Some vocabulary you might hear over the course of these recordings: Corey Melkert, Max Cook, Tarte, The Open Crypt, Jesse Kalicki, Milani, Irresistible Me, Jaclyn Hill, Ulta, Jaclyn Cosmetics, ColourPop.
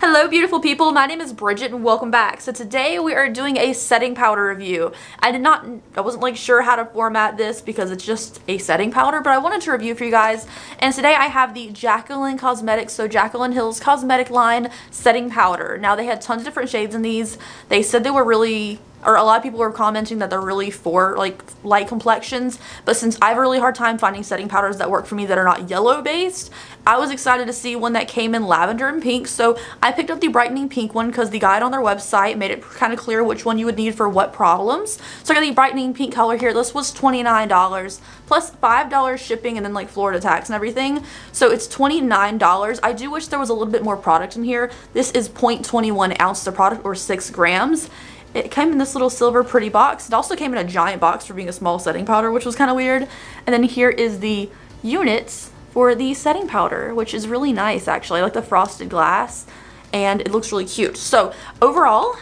Hello beautiful people, my name is Bridget and welcome back. So today we are doing a setting powder review. I wasn't like sure how to format this because it's just a setting powder, but I wanted to review for you guys. And today I have the Jaclyn Cosmetics, so Jaclyn Hill's cosmetic line setting powder. Now they had tons of different shades in these. They said they were really, or a lot of people were commenting that they're really for like light complexions, but since I have a really hard time finding setting powders that work for me that are not yellow based, I was excited to see one that came in lavender and pink, so I picked up the brightening pink one because the guide on their website made it kind of clear which one you would need for what problems. So I got the brightening pink color here. This was $29 plus $5 shipping and then like Florida tax and everything, so it's $29. I do wish there was a little bit more product in here. This is 0.21 ounce of product or 6 grams. It came in this little silver pretty box. It also came in a giant box for being a small setting powder, which was kind of weird. And then here is the units for the setting powder, which is really nice actually. I like the frosted glass and it looks really cute. So overall,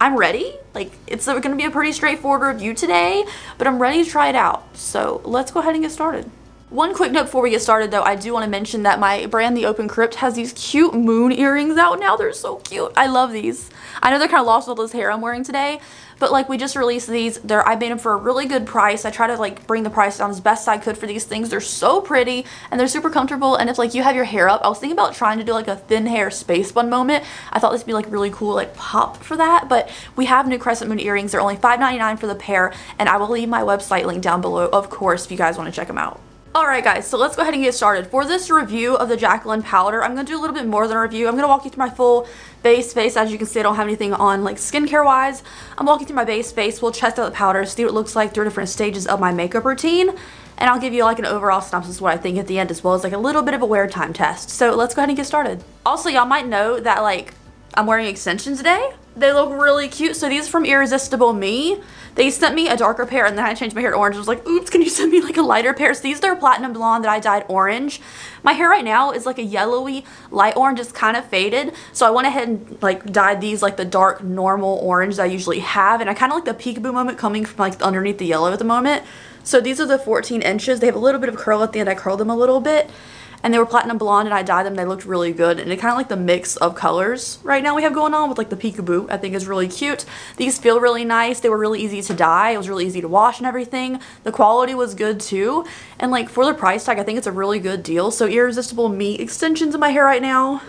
I'm ready. Like, it's going to be a pretty straightforward review today, but I'm ready to try it out. So let's go ahead and get started. One quick note before we get started though, I do want to mention that my brand The Open Crypt has these cute moon earrings out now. They're so cute. I love these. I know they're kind of lost with all this hair I'm wearing today, but like we just released these. I made them for a really good price. I try to like bring the price down as best I could for these things. They're so pretty and they're super comfortable, and if like you have your hair up, I was thinking about trying to do like a thin hair space bun moment. I thought this would be like really cool like pop for that, but we have new crescent moon earrings. They're only $5.99 for the pair, and I will leave my website link down below of course if you guys want to check them out. Alright guys, so let's go ahead and get started. For this review of the Jaclyn powder, I'm going to do a little bit more than a review. I'm going to walk you through my full base face. As you can see, I don't have anything on like skincare wise. I'm walking through my base face. We'll test out the powder, see what it looks like through different stages of my makeup routine, and I'll give you like an overall synopsis of what I think at the end, as well as like a little bit of a wear time test. So let's go ahead and get started. Also, y'all might know that like I'm wearing extensions today. They look really cute. So these are from Irresistible Me. They sent me a darker pair and then I changed my hair to orange. I was like, oops, can you send me like a lighter pair? So these are platinum blonde that I dyed orange. My hair right now is like a yellowy light orange. It's kind of faded. So I went ahead and like dyed these like the dark normal orange that I usually have. And I kind of like the peekaboo moment coming from like underneath the yellow at the moment. So these are the 14 inches. They have a little bit of curl at the end. I curled them a little bit. And they were platinum blonde and I dyed them. They looked really good, and they kind of like the mix of colors right now we have going on with like the peekaboo I think is really cute. These feel really nice. They were really easy to dye. It was really easy to wash and everything. The quality was good too, and like for the price tag I think it's a really good deal. So Irresistible Me extensions in my hair right now,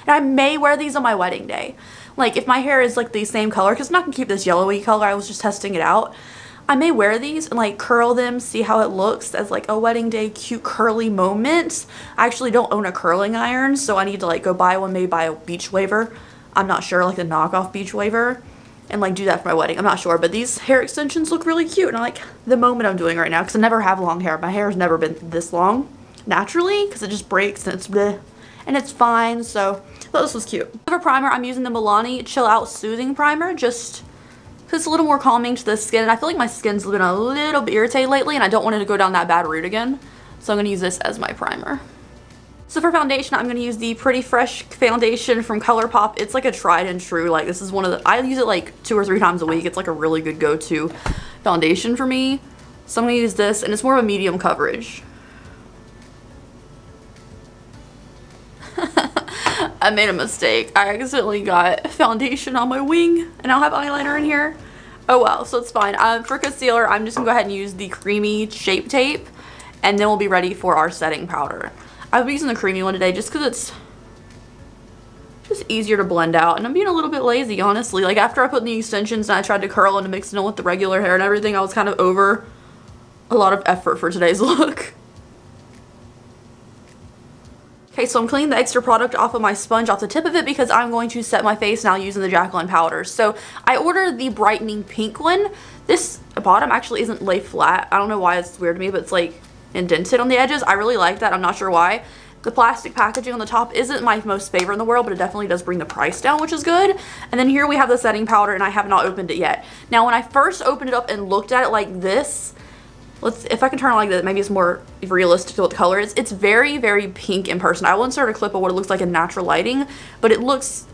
and I may wear these on my wedding day. Like if my hair is like the same color, because I'm not gonna keep this yellowy color, I was just testing it out. I may wear these and like curl them, see how it looks as like a wedding day cute curly moment. I actually don't own a curling iron, so I need to like go buy one, maybe buy a beach waver. I'm not sure, like a knockoff beach waver, and like do that for my wedding. I'm not sure, but these hair extensions look really cute and I like the moment I'm doing right now because I never have long hair. My hair's never been this long naturally because it just breaks and it's bleh. And it's fine, so this was cute. For primer, I'm using the Milani Chill Out Soothing Primer just because it's a little more calming to the skin, and I feel like my skin's been a little bit irritated lately and I don't want it to go down that bad route again. So I'm going to use this as my primer. So for foundation, I'm going to use the Pretty Fresh foundation from ColourPop. It's like a tried and true, like this is one of the, I use it like 2 or 3 times a week. It's like a really good go-to foundation for me. So I'm going to use this, and it's more of a medium coverage. I made a mistake. I accidentally got foundation on my wing, and I'll have eyeliner in here. Oh well, so it's fine. For concealer, I'm just gonna go ahead and use the creamy Shape Tape, and then we'll be ready for our setting powder. I'll be using the creamy one today just because it's just easier to blend out, and I'm being a little bit lazy, honestly. Like after I put in the extensions and I tried to curl and to mix it in with the regular hair and everything, I was kind of over a lot of effort for today's look. Okay, so I'm cleaning the extra product off of my sponge, off the tip of it, because I'm going to set my face now using the Jaclyn powder. So I ordered the brightening pink one. This bottom actually isn't laid flat. I don't know why, it's weird to me, but it's like indented on the edges. I really like that. I'm not sure why. The plastic packaging on the top isn't my most favorite in the world, but it definitely does bring the price down, which is good. And then here we have the setting powder, and I have not opened it yet. Now when I first opened it up and looked at it like this, let's, if I can turn it like that, maybe it's more realistic to what the color is. It's very, very pink in person. I will insert a clip of what it looks like in natural lighting, but it looks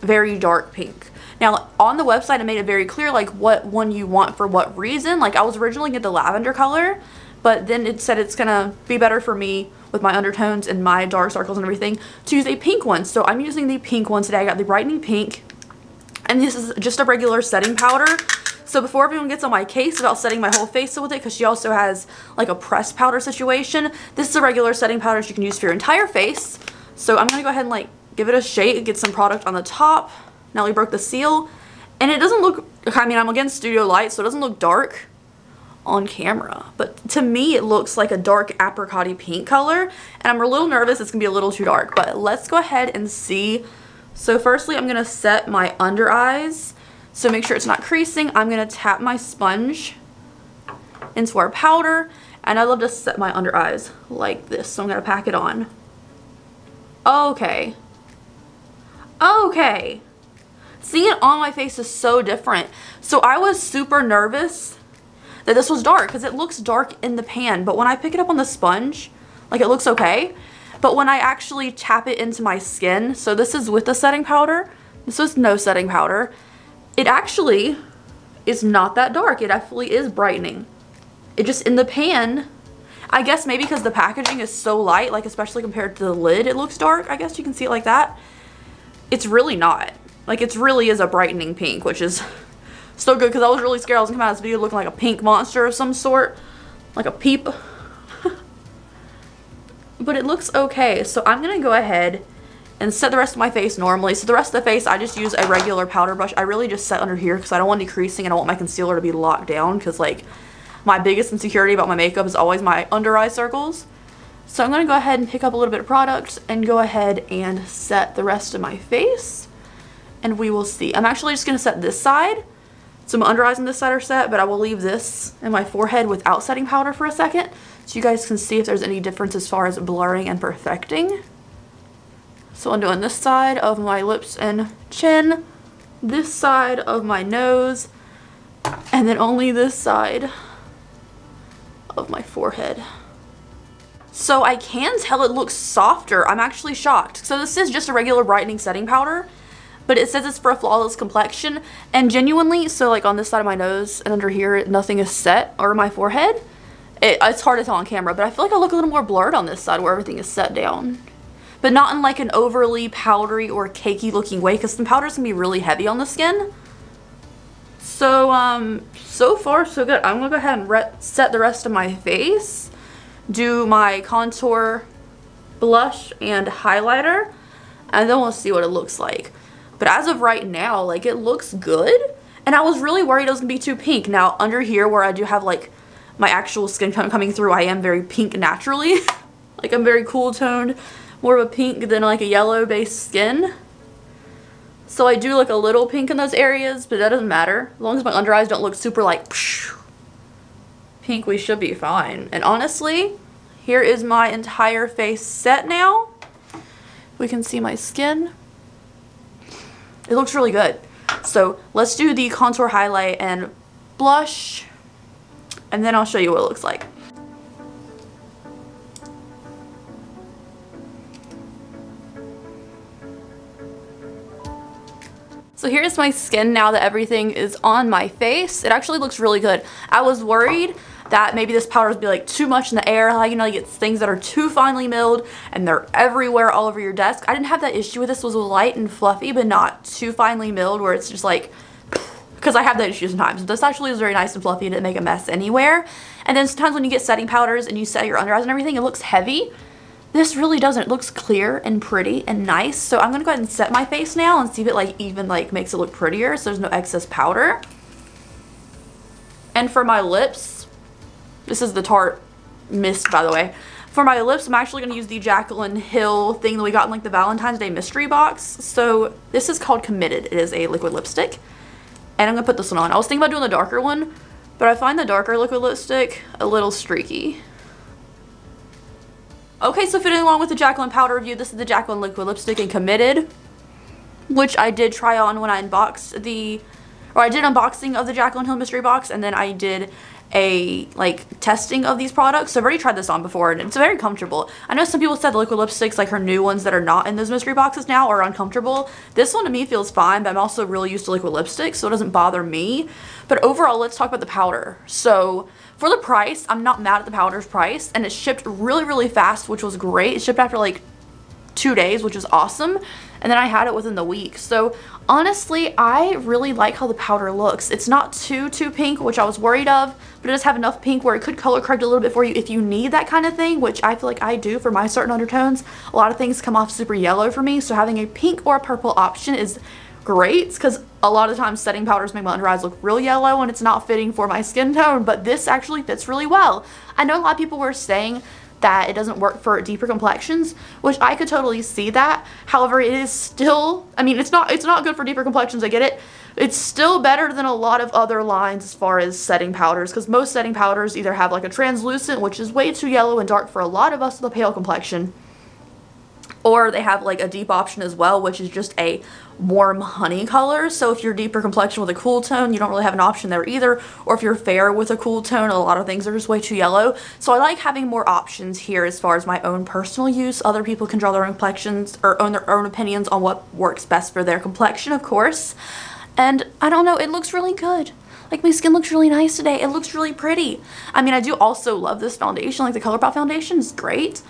very dark pink. Now, on the website, I made it very clear, like, what one you want for what reason. Like, I was originally getting the lavender color, but then it said it's gonna be better for me with my undertones and my dark circles and everything, to use a pink one. So I'm using the pink one today. I got the brightening pink, and this is just a regular setting powder. So before everyone gets on my case about setting my whole face with it, because she also has like a pressed powder situation, this is a regular setting powder that you can use for your entire face. So I'm going to go ahead and like give it a shake, get some product on the top. Now we broke the seal, and it doesn't look, I mean, I'm against studio light, so it doesn't look dark on camera, but to me it looks like a dark apricot-y pink color, and I'm a little nervous it's gonna be a little too dark, but let's go ahead and see. So firstly, I'm gonna set my under eyes, so make sure it's not creasing. I'm gonna tap my sponge into our powder, and I love to set my under eyes like this, so I'm gonna pack it on. Okay, seeing it on my face is so different. So I was super nervous that this was dark, because it looks dark in the pan, but when I pick it up on the sponge, like, it looks okay. But when I actually tap it into my skin, so this is with the setting powder, this was no setting powder, it actually is not that dark. It actually is brightening. It just, in the pan, I guess maybe because the packaging is so light, like especially compared to the lid, it looks dark. I guess you can see it like that. It's really not. Like, it really is a brightening pink, which is so good, because I was really scared I was gonna come out of this video looking like a pink monster of some sort, like a peep. But it looks okay. So I'm gonna go ahead and set the rest of my face normally. So the rest of the face, I just use a regular powder brush. I really just set under here because I don't want any creasing, and I want my concealer to be locked down, because like my biggest insecurity about my makeup is always my under eye circles. So I'm gonna go ahead and pick up a little bit of product and go ahead and set the rest of my face, and we will see. I'm actually just gonna set this side. So my under eyes on this side are set, but I will leave this in my forehead without setting powder for a second, so you guys can see if there's any difference as far as blurring and perfecting. So I'm doing this side of my lips and chin, this side of my nose, and then only this side of my forehead. So I can tell it looks softer. I'm actually shocked. So this is just a regular brightening setting powder, but it says it's for a flawless complexion, and genuinely, so like on this side of my nose and under here, nothing is set, or my forehead. It's hard to tell on camera, but I feel like I look a little more blurred on this side where everything is set down, but not in like an overly powdery or cakey looking way, because some powders can be really heavy on the skin. So, so far so good. I'm gonna go ahead and set the rest of my face, do my contour, blush, and highlighter, and then we'll see what it looks like. But as of right now, like, it looks good, and I was really worried it was gonna be too pink. Now under here where I do have like my actual skin coming through, I am very pink naturally. Like, I'm very cool toned, more of a pink than like a yellow based skin. So I do look a little pink in those areas, but that doesn't matter. As long as my under eyes don't look super like pink, we should be fine. And honestly, here is my entire face set now. We can see my skin. It looks really good. So let's do the contour, highlight, and blush, and then I'll show you what it looks like. So here's my skin now that everything is on my face. It actually looks really good. I was worried that maybe this powder would be like too much in the air, like, you know, like it's things that are too finely milled and they're everywhere all over your desk. I didn't have that issue with this. It was light and fluffy, but not too finely milled where it's just like, because I have that issue sometimes. This actually is very nice and fluffy and didn't make a mess anywhere. And then sometimes when you get setting powders and you set your under eyes and everything, it looks heavy. This really doesn't. It looks clear and pretty and nice. So I'm gonna go ahead and set my face now and see if it like even like makes it look prettier, so there's no excess powder. And for my lips, this is the Tarte mist, by the way. For my lips, I'm actually going to use the Jaclyn Hill thing that we got in like the Valentine's Day mystery box. So this is called Committed. It is a liquid lipstick, and I'm going to put this one on. I was thinking about doing the darker one, but I find the darker liquid lipstick a little streaky. Okay, so fitting along with the Jaclyn powder review, this is the Jaclyn liquid lipstick in Committed, which I did try on when I unboxed the, or I did unboxing of the Jaclyn Hill mystery box, and then I did a like testing of these products. So I've already tried this on before and it's very comfortable. I know some people said the liquid lipsticks, like her new ones that are not in those mystery boxes now, are uncomfortable. This one to me feels fine, but I'm also really used to liquid lipsticks, so it doesn't bother me. But overall, let's talk about the powder. So for the price, I'm not mad at the powder's price, and it shipped really, really fast, which was great. It shipped after like 2 days, which is awesome, and then I had it within the week. So honestly, I really like how the powder looks. It's not too pink, which I was worried of, but it does have enough pink where it could color correct a little bit for you if you need that kind of thing, which I feel like I do for my certain undertones. A lot of things come off super yellow for me, so having a pink or a purple option is great, because a lot of times setting powders make my under eyes look real yellow and it's not fitting for my skin tone, but this actually fits really well. I know a lot of people were saying that it doesn't work for deeper complexions, which I could totally see that. However, it is still, I mean, it's not good for deeper complexions, I get it. It's still better than a lot of other lines as far as setting powders, because most setting powders either have like a translucent, which is way too yellow and dark for a lot of us with a pale complexion, or they have like a deep option as well, which is just a warm honey color. So if you're deeper complexion with a cool tone, you don't really have an option there either. Or if you're fair with a cool tone, a lot of things are just way too yellow. So I like having more options here as far as my own personal use. Other people can draw their own complexions or own their own opinions on what works best for their complexion, of course. And I don't know, it looks really good. Like, my skin looks really nice today. It looks really pretty. I mean, I do also love this foundation. Like, the ColourPop foundation is great.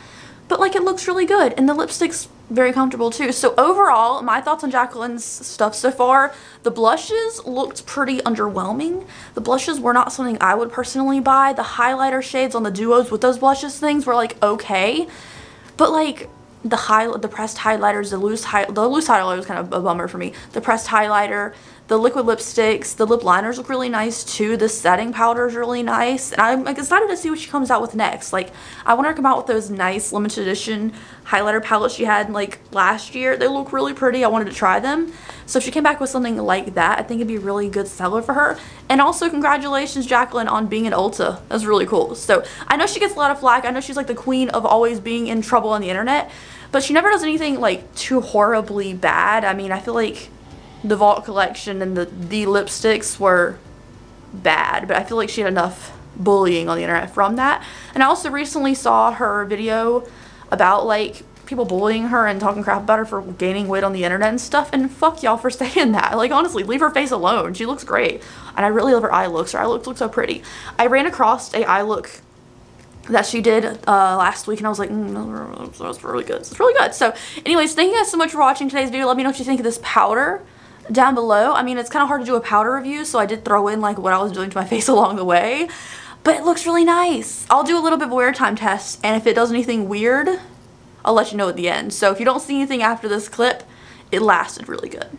But like, it looks really good, and the lipstick's very comfortable too. So overall, my thoughts on Jaclyn's stuff so far: the blushes looked pretty underwhelming. The blushes were not something I would personally buy. The highlighter shades on the duos with those blushes things were like okay, but like the pressed highlighters, the loose highlighter was kind of a bummer for me. The pressed highlighter, the liquid lipsticks, the lip liners look really nice too. The setting powder is really nice. And I'm like excited to see what she comes out with next. Like, I want her to come out with those nice limited edition highlighter palettes she had like last year. They look really pretty. I wanted to try them. So if she came back with something like that, I think it'd be a really good seller for her. And also, congratulations, Jaclyn, on being in Ulta. That's really cool. So I know she gets a lot of flack. I know she's like the queen of always being in trouble on the internet, but she never does anything like too horribly bad. I mean, I feel like the Vault collection and the lipsticks were bad, but I feel like she had enough bullying on the internet from that. And I also recently saw her video about like people bullying her and talking crap about her for gaining weight on the internet and stuff, and fuck y'all for saying that. Like, honestly, leave her face alone. She looks great, and I really love her eye looks. Her eye looks look so pretty. I ran across a eye look that she did last week, and I was like, that's really good. It's really good. So anyways, thank you guys so much for watching today's video. Let me know what you think of this powder down below. I mean, it's kind of hard to do a powder review, so I did throw in like what I was doing to my face along the way, but it looks really nice. I'll do a little bit of a wear time test, and if it does anything weird, I'll let you know at the end. So if you don't see anything after this clip, it lasted really good.